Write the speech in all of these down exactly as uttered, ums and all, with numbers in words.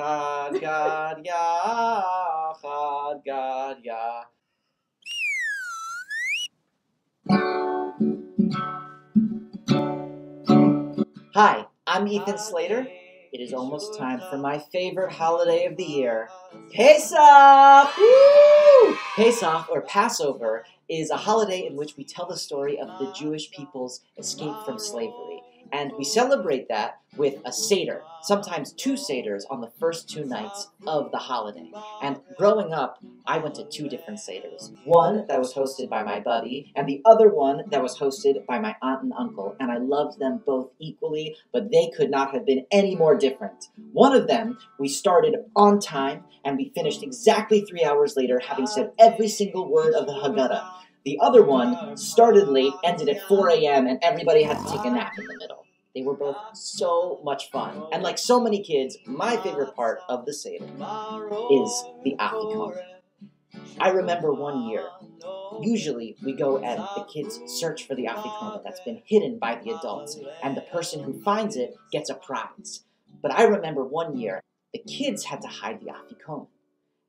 Haggadah, Haggadah. Hi, I'm Ethan Slater. It is almost time for my favorite holiday of the year, Pesach! Woo! Pesach, or Passover, is a holiday in which we tell the story of the Jewish people's escape from slavery. And we celebrate that with a Seder, sometimes two Seders on the first two nights of the holiday. And growing up, I went to two different Seders. One that was hosted by my buddy, and the other one that was hosted by my aunt and uncle, and I loved them both equally, but they could not have been any more different. One of them, we started on time, and we finished exactly three hours later, having said every single word of the Haggadah. The other one started late, ended at four A M, and everybody had to take a nap in the middle. They were both so much fun. And like so many kids, my favorite part of the Seder is the afikoman. I remember one year, usually we go and the kids search for the afikoman that's been hidden by the adults, and the person who finds it gets a prize. But I remember one year, the kids had to hide the afikoman,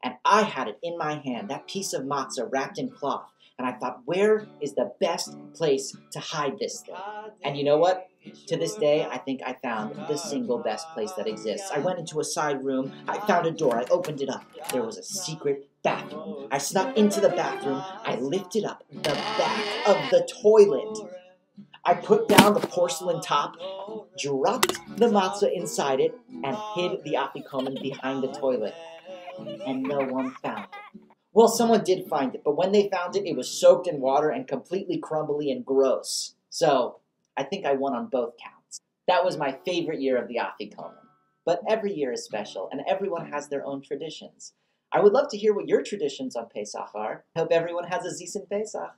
and I had it in my hand, that piece of matzah wrapped in cloth. And I thought, where is the best place to hide this thing? And you know what? To this day, I think I found the single best place that exists. I went into a side room. I found a door. I opened it up. There was a secret bathroom. I snuck into the bathroom. I lifted up the back of the toilet. I put down the porcelain top, dropped the matzah inside it, and hid the afikoman behind the toilet. And no one found it. Well, someone did find it, but when they found it, it was soaked in water and completely crumbly and gross. So, I think I won on both counts. That was my favorite year of the afikoman. But every year is special, and everyone has their own traditions. I would love to hear what your traditions on Pesach are. I hope everyone has a Zissen Pesach.